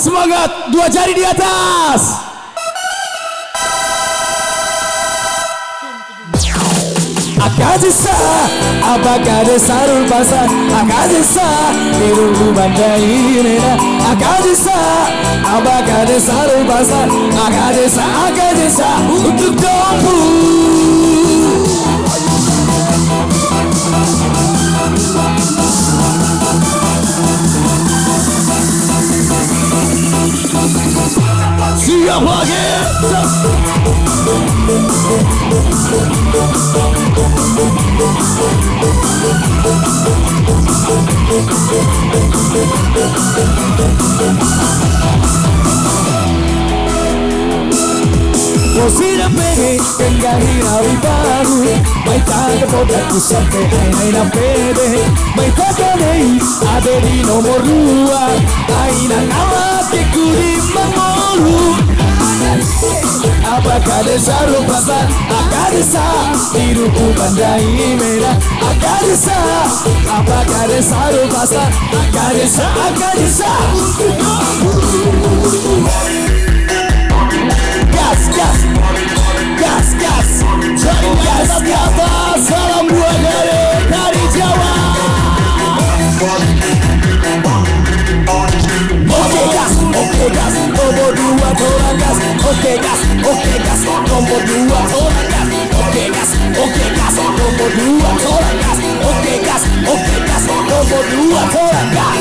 Semangat, dua jari di atas. AKJ-SYAH, apakah sarul basah? AKJ-SYAH, dirungu bandai nena. AKJ-SYAH, apakah sarul basah? AKJ-SYAH, AKJ-SYAH untuk dompu. Siap lagi. Posina pene, kengahina ribaru, maitaka poda kusante aina pede, maitaka nei, aderi nomor 2, aina awat ke kurima molu. AKJ-SYAH rupasan, AKJ-SYAH hidupku pandai merah. AKJ-SYAH, AKJ-SYAH rupasan, AKJ-SYAH, AKJ-SYAH untuk dompu. Gas, gas, gas, gas, jari gas di atas. Salam dua jari dari Jawa. Oke gas, oke gas, nomor 2 tolak gas. Oke gas, oke gas, nomor 2 tolak gas. Oke gas, oke gas, nomor 2 tolak gas. Oke gas, nomor 2 tolak gas.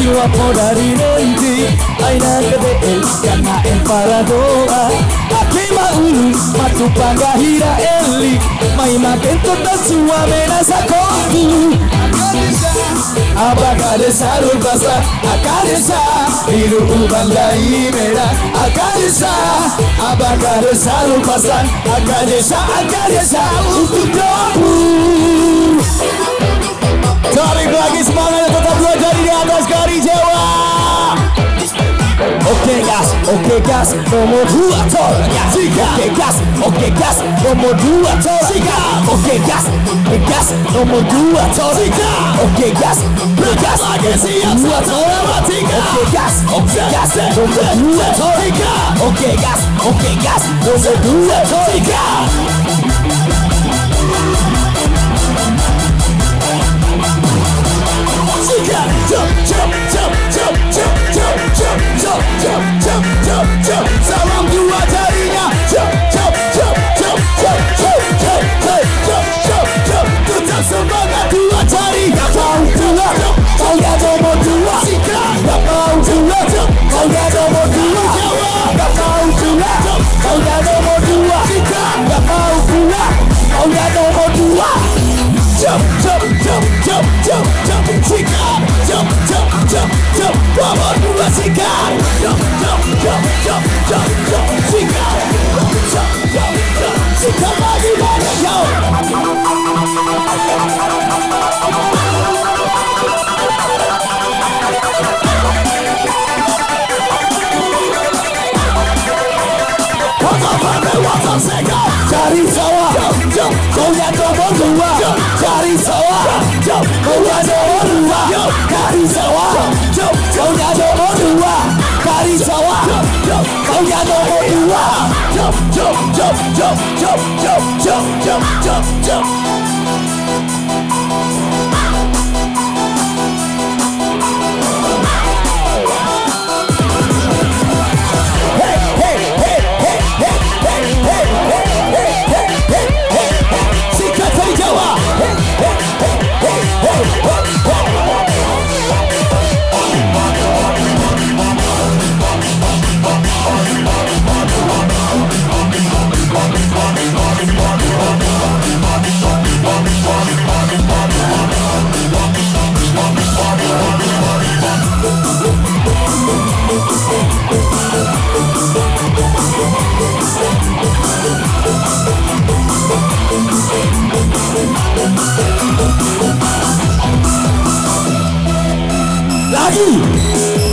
Tiwapo dari nanti aina kedel karena para doa akima ulu matu panggahira eli mai makin toda suamena sakoku. AKJ-SYAH rupasan, AKJ-SYAH hidupku bandai merah. AKJ-SYAH, AKJ-SYAH rupasan, AKJ-SYAH, AKJ-SYAH untuk dompu. Tarik lagi semangat, tetap dua jari di atas kari Jawa. Oke gas, nomor 2 tolak gas. Oke gas, nomor 2 tolak gas. Oke gas, nomor 2 tolak gas. Oke gas, bergas lagi siap 2 tolak 3. Oke gas, nomor 2 tolak gas. Oke gas, nomor 2 tolak gas. Salam dua jarinya. Tetap semangat dua jari. Gak mau dua, kau gak nomor 2. Gak mau dua, kau gak nomor 2. Gak mau dua, kau gak nomor 2. Gak mau dua, kau gak nomor 2. Nomor 2 sikap. Sikap lagi banyak jauh. Water, baby, water, sikap. Cari Jawa. Kau jump.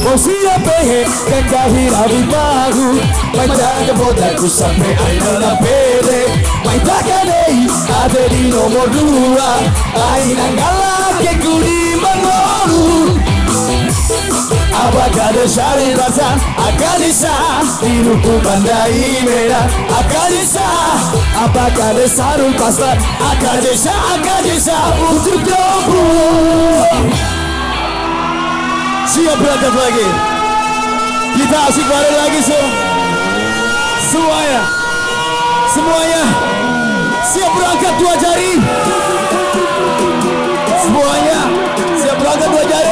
Musira pehe kagahira vibagu maitaka boda kusape aina la pele maitaka nei adelino morua aina ngala ke kurima noru abagada shari rasa akalisa iruku bandai mera akalisa abagada saru pasa akalisa akalisa untuk dompu. Siap berangkat lagi. Kita asik bareng lagi semuanya. Semuanya siap berangkat, dua jari. Semuanya siap berangkat, dua jari.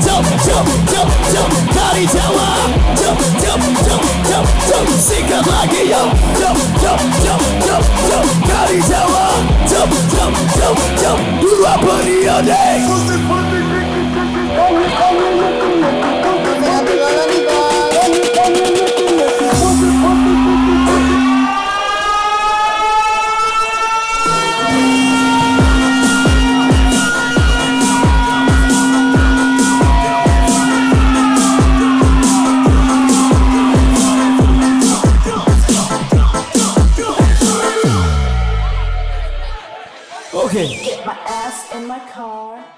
jump, jump, jump, jump, kari Jawa, jump, jump, jump, jump, jump, sigan lagi, jump, jump, jump, jump, jump, kari Jawa, jump, jump, jump, jump, dua periode. Okay. Get my ass in my car.